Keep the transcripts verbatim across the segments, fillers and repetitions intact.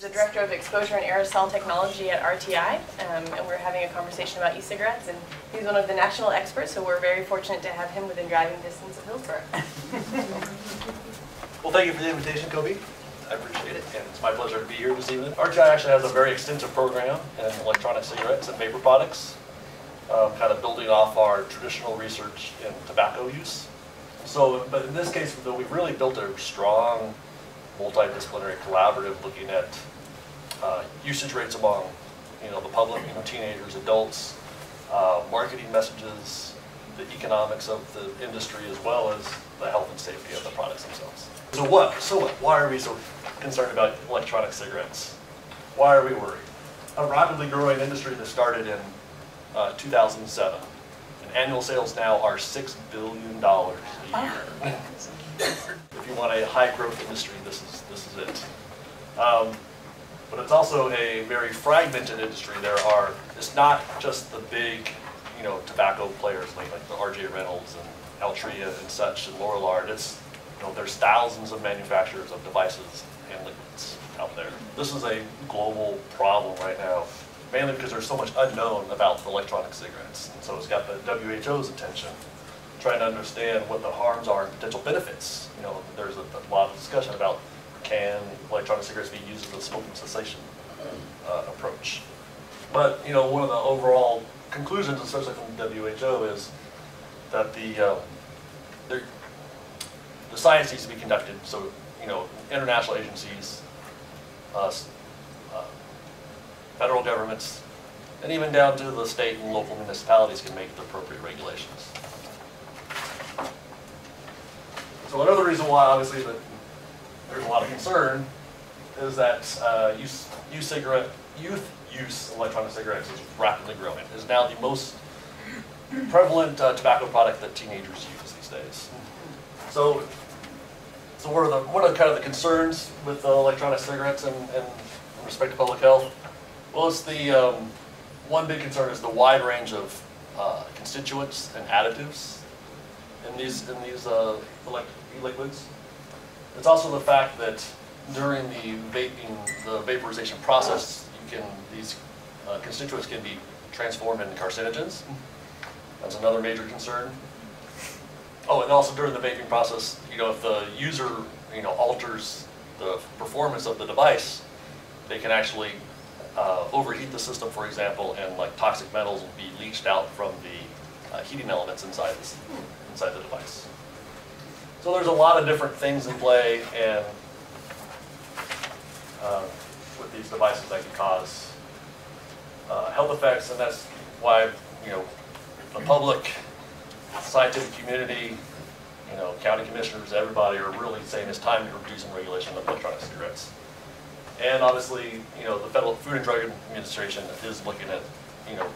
the Director of Exposure and Aerosol Technology at R T I, um, and we're having a conversation about e-cigarettes, and he's one of the national experts, so we're very fortunate to have him within driving distance of Hillsborough. Well, thank you for the invitation, Kobe. I appreciate it, and it's my pleasure to be here this evening. R T I actually has a very extensive program in electronic cigarettes and vapor products, um, kind of building off our traditional research in tobacco use. So, but in this case, though, we've really built a strong multidisciplinary collaborative looking at uh, usage rates among, you know, the public, you know, teenagers, adults, uh, marketing messages, the economics of the industry, as well as the health and safety of the products themselves. So what? So what? Why are we so concerned about electronic cigarettes? Why are we worried? A rapidly growing industry that started in uh, two thousand seven, and annual sales now are six billion dollars a year. If you want a high-growth industry, this is this is it. Um, but it's also a very fragmented industry. There are it's not just the big, you know, tobacco players like, like the R J Reynolds and Altria and such and Lorillard. It's you know there's thousands of manufacturers of devices and liquids out there. This is a global problem right now, mainly because there's so much unknown about electronic cigarettes, and so it's got the W H O's attention, trying to understand what the harms are and potential benefits. You know, there's a, a lot of discussion about can electronic cigarettes be used as a smoking cessation uh, approach. But, you know, one of the overall conclusions, especially from the W H O, is that the, uh, the, the science needs to be conducted. So, you know, international agencies, uh, uh, federal governments, and even down to the state and local municipalities can make the appropriate regulations. So another reason why, obviously, that there's a lot of concern is that uh, use, use cigarette, youth use electronic cigarettes is rapidly growing. It is now the most prevalent uh, tobacco product that teenagers use these days. So, so what are the what are kind of the concerns with uh, electronic cigarettes and, and in respect to public health? Well, it's the um, one big concern is the wide range of uh, constituents and additives in these in these uh, liquids. It's also the fact that during the vaping, the vaporization process, you can these uh, constituents can be transformed into carcinogens. That's another major concern. Oh, and also during the vaping process, you know, if the user you know alters the performance of the device, they can actually uh, overheat the system, for example, and like toxic metals will be leached out from the uh, heating elements inside this. Inside the device. So there's a lot of different things in play, and uh, with these devices that can cause uh, health effects, and that's why you know the public, scientific community, you know, county commissioners, everybody are really saying it's time to reduce and regulation of electronic cigarettes. And obviously, you know, the Federal Food and Drug Administration is looking at you know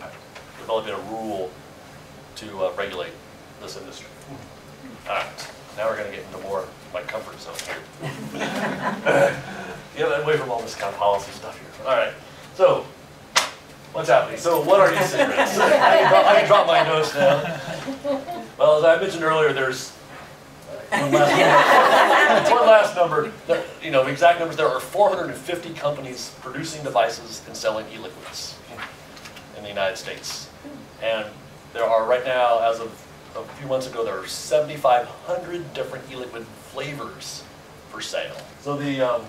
developing a rule to uh, regulate this industry. All right, now we're going to get into more my comfort zone here. Get away from all this kind of policy stuff here. All right, so what's happening? So what are e-cigarettes? I, I can drop my notes now. Well, as I mentioned earlier, there's one last, one last number. There, you know, exact numbers. There are four hundred fifty companies producing devices and selling e-liquids in the United States, and there are right now, as of a few months ago, there are seventy-five hundred different e-liquid flavors for sale. So the, um,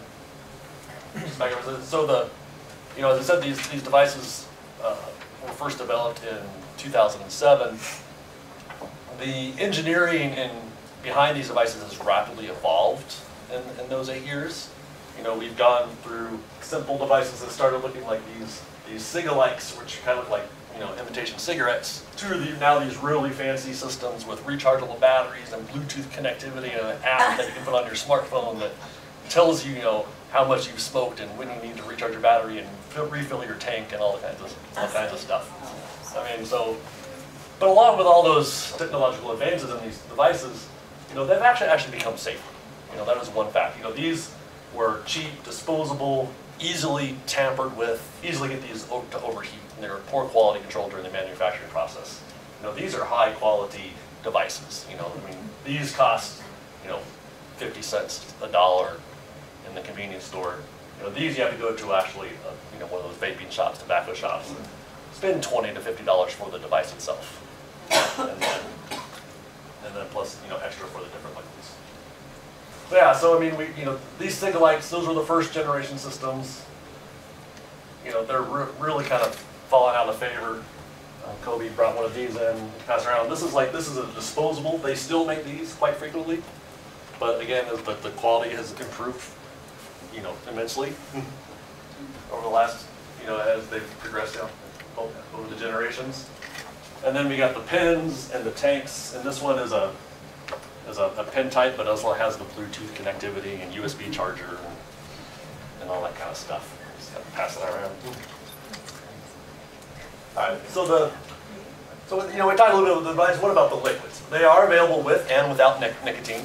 so the, you know, as I said, these these devices uh, were first developed in two thousand seven. The engineering and behind these devices has rapidly evolved in, in those eight years. You know, we've gone through simple devices that started looking like these these cigalikes, which kind of look like, you know, imitation cigarettes, to the, now these really fancy systems with rechargeable batteries and Bluetooth connectivity and an app that you can put on your smartphone that tells you, you know, how much you've smoked and when you need to recharge your battery and fill, refill your tank and all kinds of all kinds of stuff. I mean, so, but along with all those technological advances in these devices, you know, they've actually actually become safer. You know, that is one fact. You know, these were cheap, disposable, easily tampered with, easily get these to overheat, and they're poor quality control during the manufacturing process. You know, these are high quality devices. You know, I mean, these cost, you know, fifty cents, a dollar in the convenience store You know, these you have to go to actually, uh, you know, one of those vaping shops, tobacco shops, and spend twenty to fifty dollars for the device itself, and then, and then plus you know extra for the different liquids. So yeah, so I mean, we you know these Sigalikes, those were the first generation systems. You know, they're re really kind of falling out of favor. Uh, Kobe brought one of these in, passed around. This is like this is a disposable. They still make these quite frequently, but again, the, the quality has improved, you know, immensely over the last, you know, as they've progressed down over the generations. And then we got the pins and the tanks, and this one is a is a, a pen type, but also has the Bluetooth connectivity and U S B charger and, and all that kind of stuff. Just kind of pass that around. All right. So the so you know we talked a little bit about the device. What about the liquids? They are available with and without nic nicotine.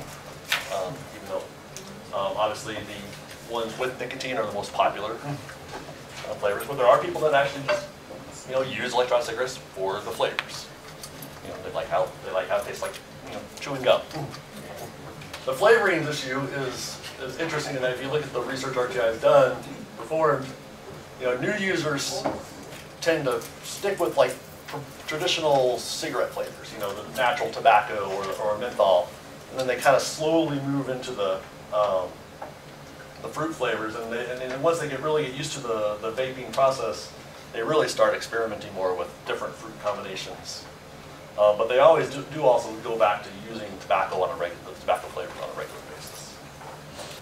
Um, even though um, obviously the ones with nicotine are the most popular uh, flavors, but there are people that actually just you know use electronic cigarettes for the flavors. You know they like how they like how it tastes like you know chewing gum. The flavoring issue is is interesting in that if you look at the research R T I has done before, you know new users tend to stick with like pr traditional cigarette flavors, you know, the natural tobacco or, or menthol, and then they kind of slowly move into the um, the fruit flavors, and, they, and then once they get really get used to the the vaping process, they really start experimenting more with different fruit combinations. Uh, but they always do, do also go back to using tobacco on a regular tobacco flavors on a regular basis.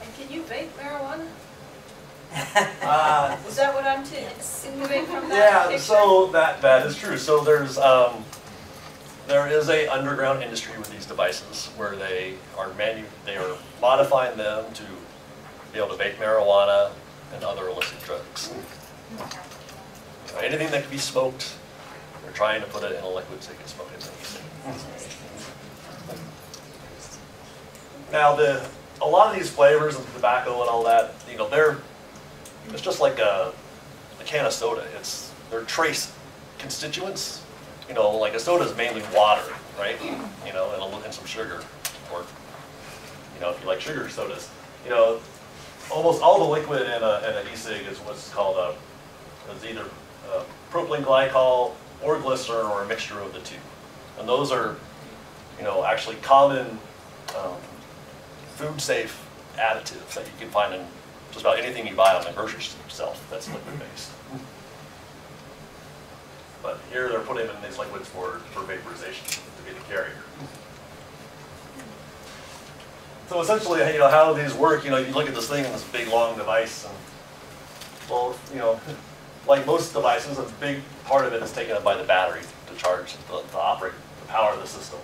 And can you vape marijuana? Uh, is that what I'm to insinuate from that? Yeah, picture? So that that is true. So there's um, there is a underground industry with these devices where they are manu they are modifying them to be able to vape marijuana and other illicit drugs. You know, anything that can be smoked, they're trying to put it in a liquid so you can smoke it. Now the. A lot of these flavors and tobacco and all that, you know, they're it's just like a, a can of soda. It's they're trace constituents. You know, like a soda is mainly water, right? You know, and, a, and some sugar, or you know, if you like sugar sodas, you know, almost all the liquid in a in an e-cig is what's called a is either a propylene glycol or glycerin or a mixture of the two, and those are you know actually common. Um, food-safe additives that you can find in just about anything you buy on the grocery store that's liquid-based. But here they're putting in these liquids for, for vaporization to be the carrier. So essentially, you know, how do these work? You know, you look at this thing, this big, long device, and well, you know, like most devices, a big part of it is taken up by the battery to charge, to, to operate, to power the system.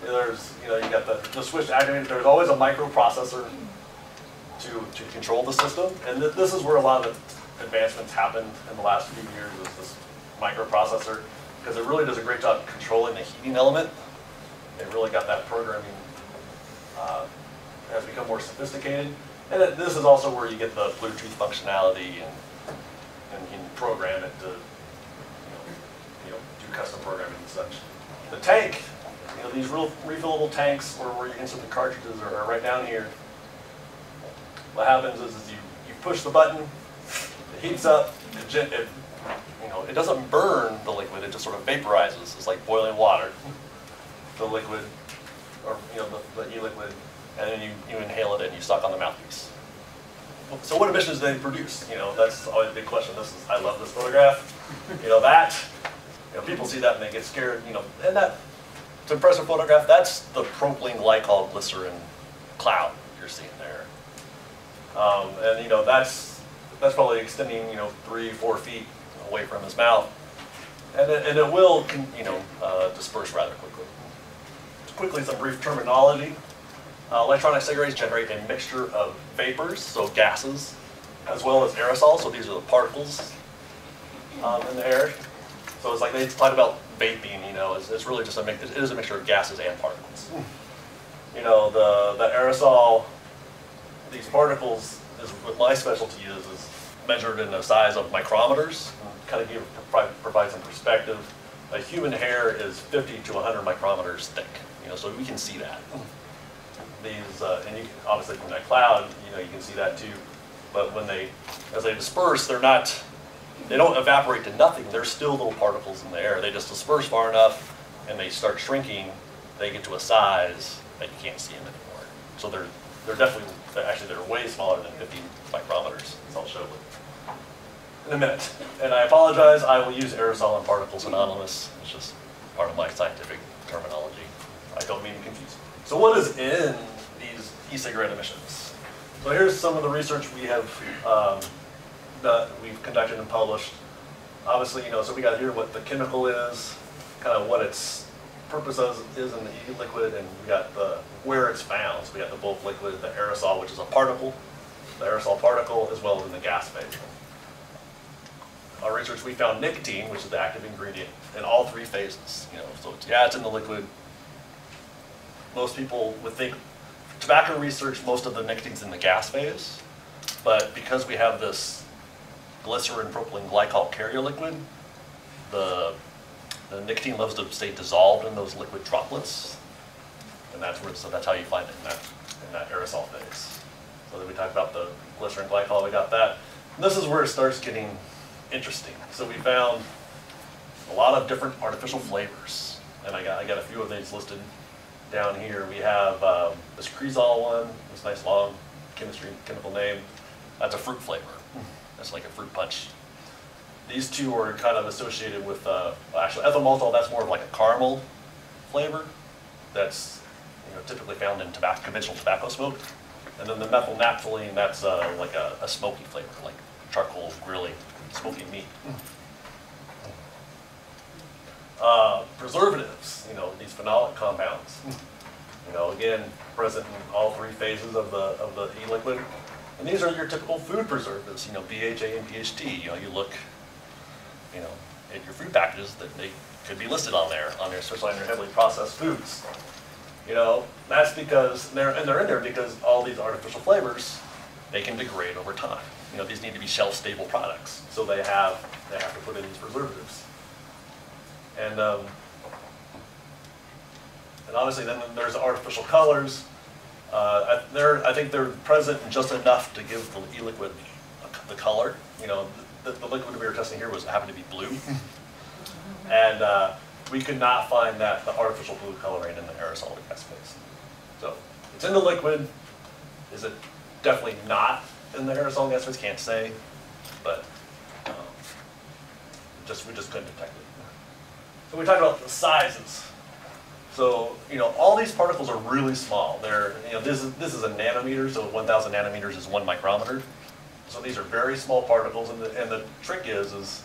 There's, you know, you got the, the switch activated. There's always a microprocessor to to control the system, and th this is where a lot of the advancements happened in the last few years. Is this microprocessor because it really does a great job controlling the heating element. They really got that programming uh, has become more sophisticated, and it, this is also where you get the Bluetooth functionality, and and you can program it to you know, you know do custom programming and such. The tank. You know, these real refillable tanks, or where you insert the cartridges, are right down here. What happens is, is you you push the button, it heats up. It, it you know it doesn't burn the liquid; it just sort of vaporizes. It's like boiling water. The liquid, or you know the, the e-liquid, and then you you inhale it and you suck on the mouthpiece. So what emissions do they produce? You know that's always a big question. This is I love this photograph. You know that you know people see that and they get scared. You know and that. It's an impressive photograph. That's the propylene glycol glycerin cloud you're seeing there, um, and you know that's that's probably extending you know three four feet away from his mouth, and it, and it will con you know uh, disperse rather quickly. Quickly, some brief terminology: uh, electronic cigarettes generate a mixture of vapors, so gases, as well as aerosols. So these are the particles um, in the air. So it's like they talked about. Vaping, you know, it's, it's really just a mix. It is a mixture of gases and particles. You know, the the aerosol, these particles, is what my specialty is, is measured in the size of micrometers. Kind of give provide some perspective. A human hair is fifty to one hundred micrometers thick. You know, so we can see that. These, uh, and you can, obviously from that cloud, you know, you can see that too. but when they, as they disperse, they're not, they don't evaporate to nothing. There's still little particles in the air. They just disperse far enough, and they start shrinking. They get to a size that you can't see them anymore. So they're they're definitely they're actually they're way smaller than fifty micrometers. As I'll show you in a minute. And I apologize. I will use aerosol and particles synonymous. It's just part of my scientific terminology. I don't mean to confuse. So what is in these e-cigarette emissions? So here's some of the research we have um, that we've conducted and published. Obviously, you know, so we got here what the chemical is, kind of what its purpose is in the e-liquid, and we got the where it's found. So we got the bulk liquid, the aerosol, which is a particle, the aerosol particle, as well as in the gas phase. Our research, we found nicotine, which is the active ingredient, in all three phases. You know, so it's, yeah, it's in the liquid. Most people would think tobacco research, most of the nicotine's in the gas phase, but because we have this glycerin propylene glycol carrier liquid, the the nicotine loves to stay dissolved in those liquid droplets, and that's where, so that's how you find it in that in that aerosol phase. So then we talked about the glycerin glycol, we got that. And this is where it starts getting interesting. So we found a lot of different artificial flavors, and I got I got a few of these listed down here. We have um, this cresol one, this nice long chemistry chemical name. That's a fruit flavor. That's like a fruit punch. These two are kind of associated with, uh, well, actually, ethyl maltol, that's more of like a caramel flavor that's, you know, typically found in tobacco, conventional tobacco smoke. And then the methyl naphthalene, that's uh, like a, a smoky flavor, like charcoal, grilling, smoky meat. Uh, preservatives, you know, these phenolic compounds, you know, again, present in all three phases of the of the e-liquid. And these are your typical food preservatives, you know, B H A and B H T. You know, you look, you know, at your food packages, that they could be listed on there, on your, especially on your heavily processed foods. You know, that's because they're and they're in there because all these artificial flavors, they can degrade over time. You know, these need to be shelf-stable products, so they have they have to put in these preservatives. And um, and obviously then there's artificial colors. Uh, they're, I think they're present just enough to give the e-liquid the color. You know, the, the liquid we were testing here was happened to be blue, and uh, we could not find that the artificial blue coloring in the aerosol gas phase. So it's in the liquid. Is it definitely not in the aerosol gas phase? Can't say, but um, just we just couldn't detect it. So we talked about the sizes. So, you know, all these particles are really small. They're, you know, this is this is a nanometer, so one thousand nanometers is one micrometer. So these are very small particles, and the and the trick is is,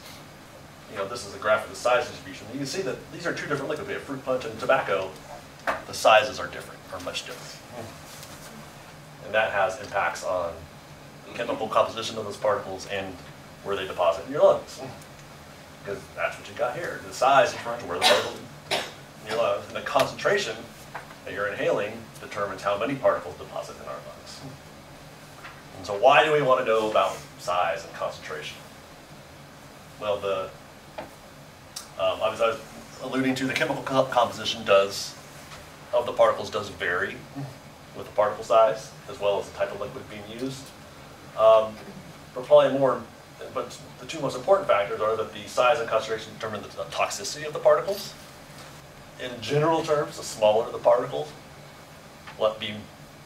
you know, this is a graph of the size distribution. You can see that these are two different liquids. We have fruit punch and tobacco. The sizes are different, or much different, and that has impacts on the chemical composition of those particles and where they deposit in your lungs. Because that's what you got here. The size determines where the particles in your lungs, and the concentration that you're inhaling determines how many particles deposit in our lungs. And so why do we want to know about size and concentration? Well, the um, I was, I was alluding to the chemical composition does of the particles does vary with the particle size, as well as the type of liquid being used. Um, but probably more But the two most important factors are that the size and concentration determine the toxicity of the particles. In general terms, the smaller the particle, let be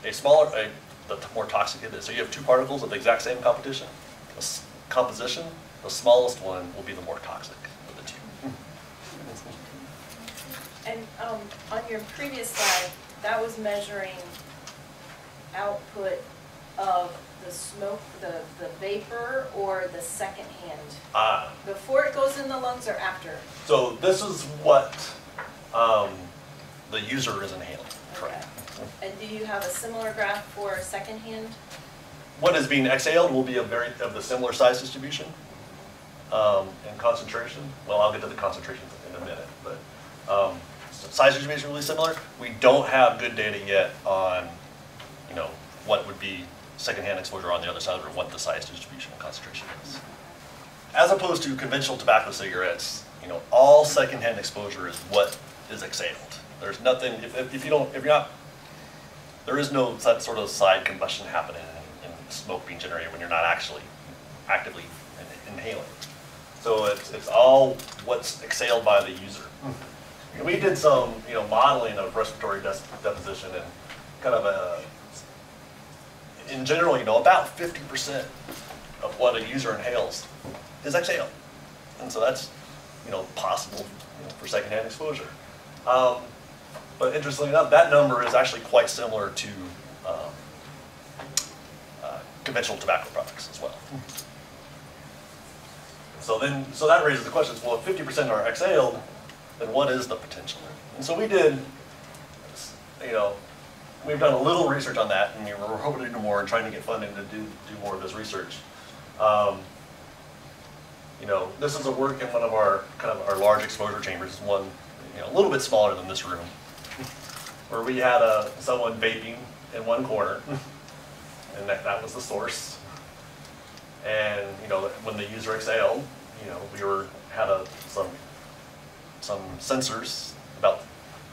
a smaller, a, the more toxic it is. So you have two particles of the exact same competition, the composition. The smallest one will be the more toxic of the two. And um, on your previous slide, that was measuring output of the smoke, the, the vapor, or the secondhand? Ah. Before it goes in the lungs or after? So this is what um, the user is inhaling. Correct. Okay. And do you have a similar graph for secondhand? What is being exhaled will be a very, of the similar size distribution um, and concentration. Well, I'll get to the concentrations in a minute, but um, size distribution is really similar. We don't have good data yet on, you know, what would be secondhand exposure on the other side, or what the size distribution and concentration is. As opposed to conventional tobacco cigarettes, you know, all secondhand exposure is what is exhaled. There's nothing, if, if you don't, if you're not, there is no sort of side combustion happening in, in smoke being generated when you're not actually actively in inhaling. So it's, it's all what's exhaled by the user. And we did some you know modeling of respiratory de deposition and kind of a, in general, you know, about fifty percent of what a user inhales is exhaled. And so that's, you know, possible you know, for secondhand exposure. Um, but interestingly enough, that number is actually quite similar to um, uh, conventional tobacco products as well. So then, so that raises the question, well, if fifty percent are exhaled, then what is the potential? And so we did, you know, we've done a little research on that, and we were hoping to do more and trying to get funding to do, do more of this research. Um, you know, this is a work in one of our kind of our large exposure chambers, one you know, a little bit smaller than this room, where we had a, someone vaping in one corner, and that, that was the source. And you know, when the user exhaled, you know, we were had a, some some sensors about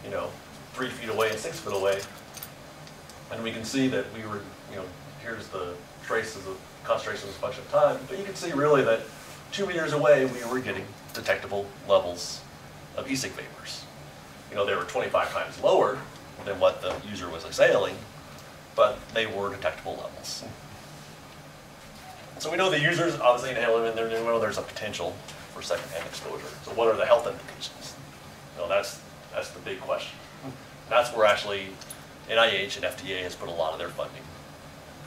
you know three feet away and six feet away. And we can see that we were, you know, here's the traces of concentration as a function of time, but you can see really that two meters away we were getting detectable levels of e-cig vapors. You know, they were twenty-five times lower than what the user was exhaling, but they were detectable levels. So we know the users obviously inhaling, and we know there's a potential for secondhand exposure. So what are the health implications? You know, that's, that's the big question. That's where actually N I H and F D A has put a lot of their funding.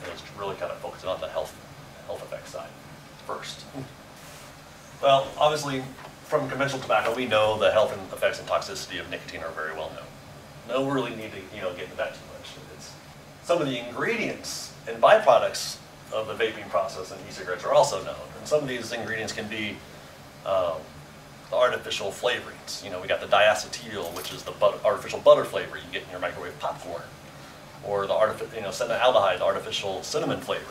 And it's really kind of focusing on the health health effects side first. Well, obviously, from conventional tobacco, we know the health effects and toxicity of nicotine are very well known. No really need to you know get into that too much. It's, some of the ingredients and byproducts of the vaping process and e-cigarettes are also known, and some of these ingredients can be um, the artificial flavorings. You know, we got the diacetyl, which is the but artificial butter flavor you get in your microwave popcorn, or the artific you know cinnamaldehyde, the artificial cinnamon flavor.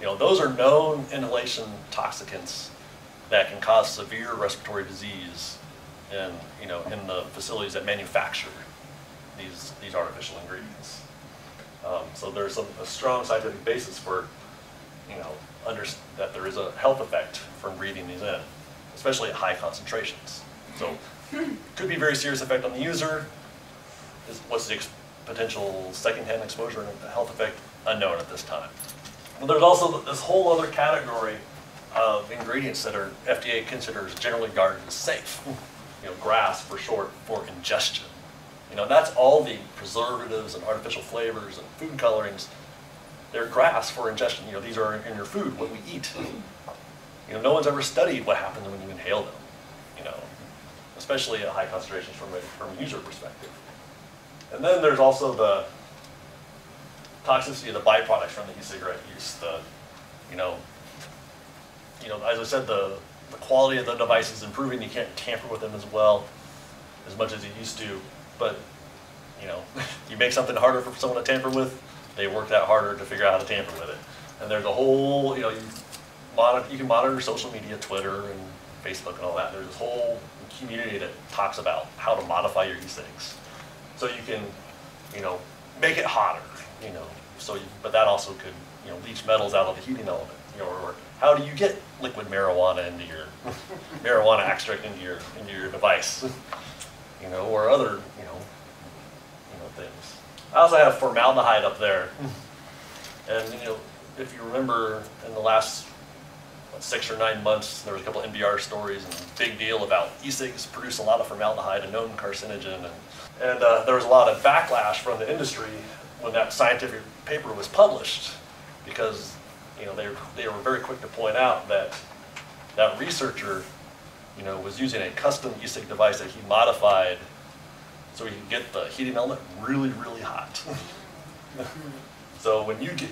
You know, those are known inhalation toxicants that can cause severe respiratory disease, in you know in the facilities that manufacture these these artificial ingredients. Um, so there's a, a strong scientific basis for you know under that there is a health effect from breathing these in, especially at high concentrations. So could be a very serious effect on the user. Is, what's the ex potential secondhand exposure and the health effect? Unknown at this time. But there's also this whole other category of ingredients that are F D A considers generally regarded as safe. You know, GRAS for short for ingestion. You know, that's all the preservatives and artificial flavors and food colorings. They're GRAS for ingestion. You know, these are in your food, what we eat. You know, no one's ever studied what happens when you inhale them, you know, especially at high concentrations from a, from a user perspective. And then there's also the toxicity of the byproducts from the e-cigarette use. The, you know, you know, as I said, the, the quality of the device is improving. You can't tamper with them as well, as much as you used to. But, you know, you make something harder for someone to tamper with, they work that harder to figure out how to tamper with it. And there's a whole, you know, you, Monitor, you can monitor social media, Twitter and Facebook and all that. There's this whole community that talks about how to modify your e-cigs. So you can, you know, make it hotter, you know. So, you, but that also could, you know, leach metals out of the heating element. You know, or, or how do you get liquid marijuana into your marijuana extract into your into your device, you know, or other, you know, you know things. I also have formaldehyde up there, and you know, if you remember in the last six or nine months, there was a couple of N P R stories and big deal about e-cigs produce a lot of formaldehyde, a known carcinogen, and, and uh, there was a lot of backlash from the industry when that scientific paper was published, because you know they they were very quick to point out that that researcher, you know, was using a custom e-cig device that he modified so he could get the heating element really really hot. So when you get,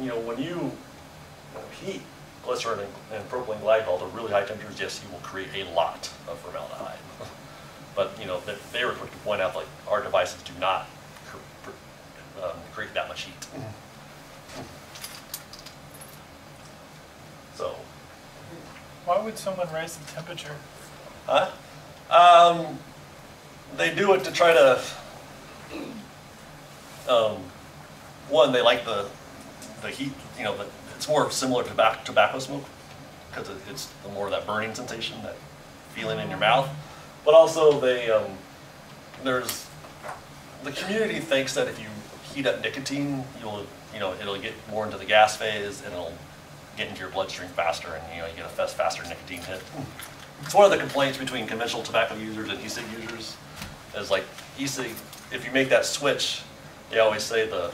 you know, when you heat glycerin and, and propylene glycol to really high temperatures, yes, you will create a lot of formaldehyde. But you know, they, they were quick to point out, like, our devices do not cr pr um, create that much heat. So, why would someone raise the temperature? Huh? Um, they do it to try to. Um, one, they like the the heat, you know, the, it's more similar to tobacco, tobacco smoke, because it's the more that burning sensation, that feeling in your mouth. But also they, um, there's, the community thinks that if you heat up nicotine, you'll, you know, it'll get more into the gas phase and it'll get into your bloodstream faster, and, you know, you get a fast, faster nicotine hit. It's one of the complaints between conventional tobacco users and e-cig users is, like, e-cig, if you make that switch, they always say the,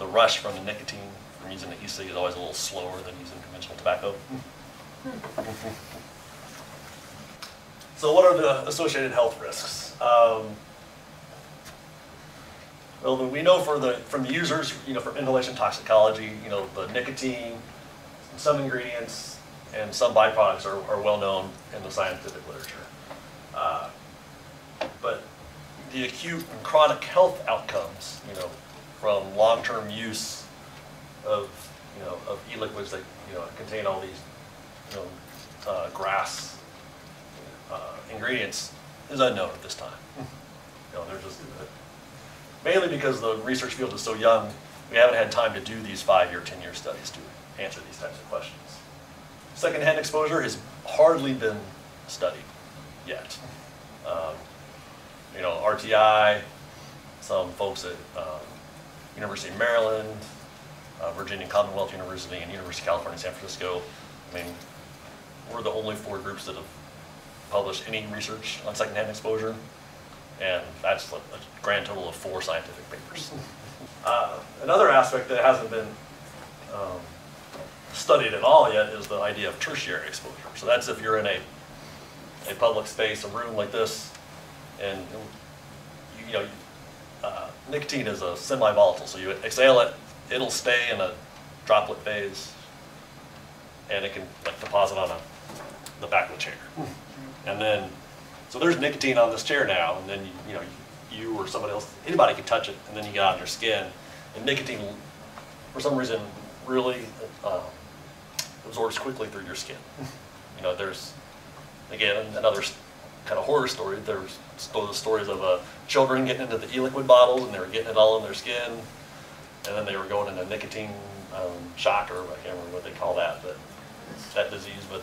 the rush from the nicotine from using the e-cig is always a little slower than using conventional tobacco. So what are the associated health risks? Um, well, we know for the, from the users, you know, from inhalation toxicology, you know, the nicotine, some ingredients, and some byproducts are, are well known in the scientific literature. Uh, but the acute and chronic health outcomes, you know, from long-term use of, you know, of e-liquids that, you know, contain all these, you know, uh, GRAS uh, ingredients is unknown at this time. You know, they're just, uh, mainly because the research field is so young, we haven't had time to do these five-year, ten-year studies to answer these types of questions. Secondhand exposure has hardly been studied yet. Um, you know, R T I, some folks at um, University of Maryland, uh, Virginia Commonwealth University, and University of California, San Francisco. I mean, we're the only four groups that have published any research on secondhand exposure, and that's a grand total of four scientific papers. Uh, another aspect that hasn't been um, studied at all yet is the idea of tertiary exposure. So that's if you're in a, a public space, a room like this, and you, you know, uh, nicotine is a semi-volatile, so you exhale it, it'll stay in a droplet phase, and it can, like, deposit on a, the back of the chair. And then, so there's nicotine on this chair now, and then you, you know, you or somebody else, anybody can touch it, and then you get on your skin, and nicotine, for some reason, really um, absorbs quickly through your skin. You know, there's, again, another kind of horror story. There's those stories of uh, children getting into the e-liquid bottles and they were getting it all in their skin, and then they were going into nicotine um, shock, or I can't remember what they call that, but that disease, but,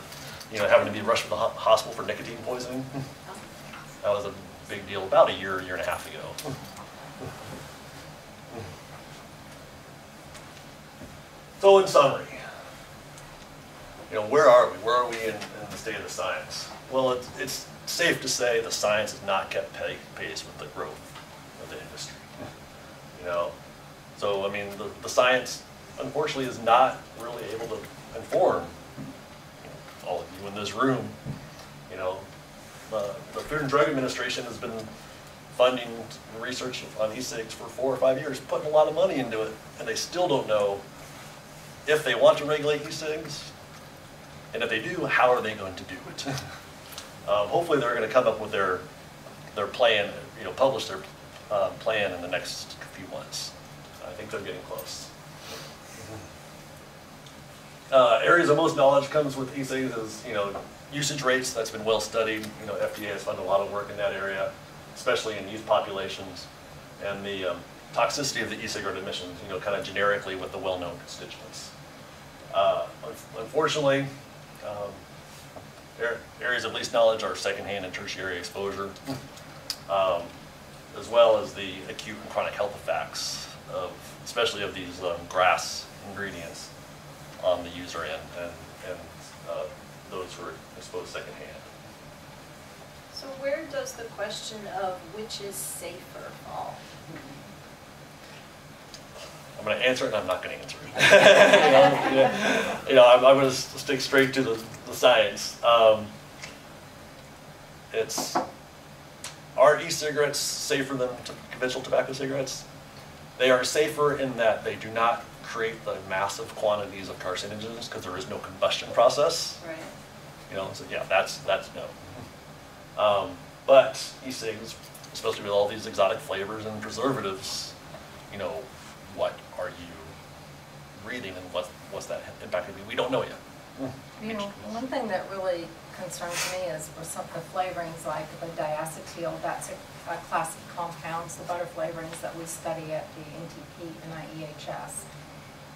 you know, having to be rushed to the ho hospital for nicotine poisoning. That was a big deal about a year, year and a half ago. So in summary, you know, where are we? Where are we in, in the state of the science? Well, it's, it's safe to say the science has not kept pay, pace with the growth of the industry. You know, so I mean, the, the science, unfortunately, is not really able to inform, you know, all of you in this room. You know, uh, the Food and Drug Administration has been funding research on e-cigs for four or five years, putting a lot of money into it, and they still don't know if they want to regulate e-cigs, and if they do, how are they going to do it? um, hopefully they're going to come up with their their plan, you know, publish their uh, plan in the next few months. I think they're getting close. Uh, areas of most knowledge comes with e-cigs is, you know, usage rates. That's been well studied. You know, F D A has done a lot of work in that area, especially in youth populations, and the um, toxicity of the e-cigarette emissions, you know, kind of generically with the well-known constituents. Uh, unfortunately, um, areas of least knowledge are secondhand and tertiary exposure, um, as well as the acute and chronic health effects, of, especially of these um, GRAS ingredients on the user end, and, and uh, those who are exposed secondhand. So where does the question of which is safer fall? I'm going to answer it, and I'm not going to answer it. You know, yeah. You know, I'm, I'm going to stick straight to the, the science. Um, it's, are e-cigarettes safer than conventional tobacco cigarettes? They are safer in that they do not create the massive quantities of carcinogens, because there is no combustion process. Right. You know, so yeah, that's that's no. Um, but e-cigs, especially with all these exotic flavors and preservatives, you know, what are you breathing, and what, what's that impact going to be? We don't know yet. You know, one thing that really concerns me is with some of the flavorings, like the diacetyl. That's a, a class of compounds, the butter flavorings that we study at the N T P and I E H S.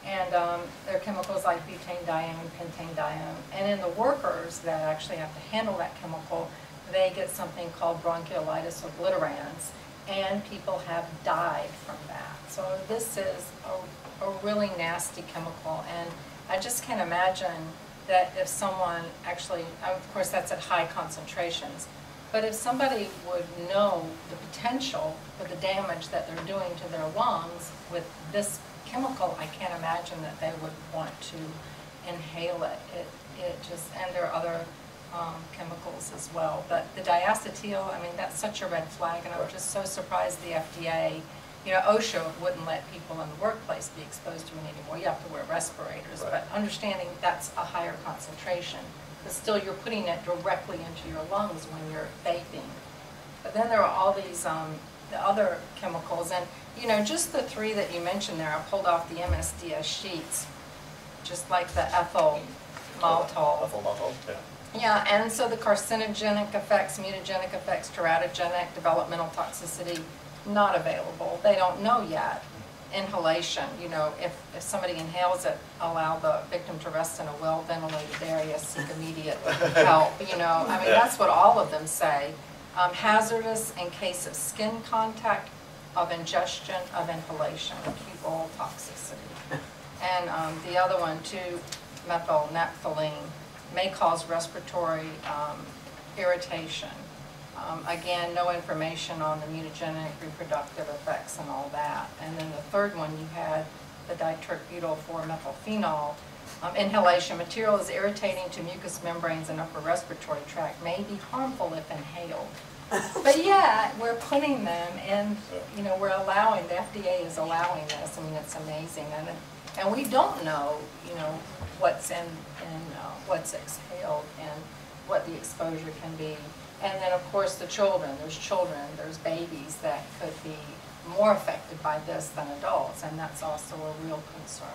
And um, there are chemicals like butane, diene, pentane, diene. And in the workers that actually have to handle that chemical, they get something called bronchiolitis obliterans, and people have died from that. So this is a, a really nasty chemical, and I just can't imagine that if someone actually, of course that's at high concentrations, but if somebody would know the potential for the damage that they're doing to their lungs with this chemical, I can't imagine that they would want to inhale it. It, it just, and there are other um, chemicals as well. But the diacetyl, I mean, that's such a red flag, and I'm just so surprised the F D A, you know, OSHA wouldn't let people in the workplace be exposed to it anymore. You have to wear respirators, right. But understanding that's a higher concentration. But still, you're putting it directly into your lungs when you're vaping. But then there are all these um, the other chemicals, and you know, just the three that you mentioned there, I pulled off the M S D S sheets, just like the ethyl maltol. Ethyl maltol, yeah. Yeah, and so the carcinogenic effects, mutagenic effects, teratogenic, developmental toxicity, not available. They don't know yet. Inhalation, you know, if, if somebody inhales it, allow the victim to rest in a well-ventilated area, seek immediate help, you know. I mean, yeah. That's what all of them say. Um, hazardous in case of skin contact, of ingestion, of inhalation, acute oral toxicity. And um, the other one, too, methyl naphthalene, may cause respiratory um, irritation. Um, again, no information on the mutagenic reproductive effects and all that. And then the third one you had, the di-tert-butyl four methylphenol. Um, inhalation material is irritating to mucous membranes and upper respiratory tract, may be harmful if inhaled. But yeah, we're putting them in, you know, we're allowing, the F D A is allowing this. I mean, it's amazing. And, and we don't know, you know, what's in, in uh, what's exhaled and what the exposure can be. And then, of course, the children. There's children, there's babies that could be more affected by this than adults, and that's also a real concern.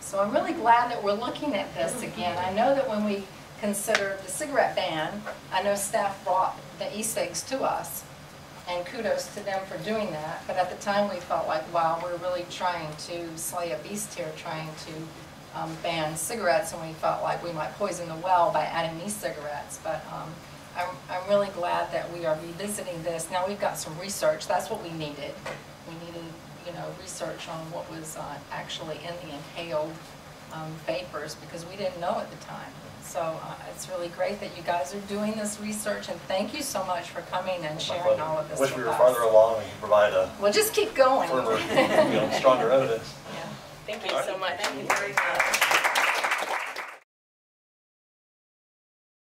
So I'm really glad that we're looking at this again. I know that when we considered the cigarette ban, I know staff brought the e-cigs to us, and kudos to them for doing that. But at the time, we felt like, wow, we're really trying to slay a beast here, trying to um, ban cigarettes, and we felt like we might poison the well by adding e-cigarettes. But um, I'm, I'm really glad that we are revisiting this. Now we've got some research. That's what we needed. We needed, you know, research on what was uh, actually in the inhaled um, vapors, because we didn't know at the time. So uh, it's really great that you guys are doing this research, and thank you so much for coming and sharing all of this with us. I wish we were farther along and you provide a... We'll just keep going. Further, you know, stronger evidence. Yeah. Thank you so much. Thank you.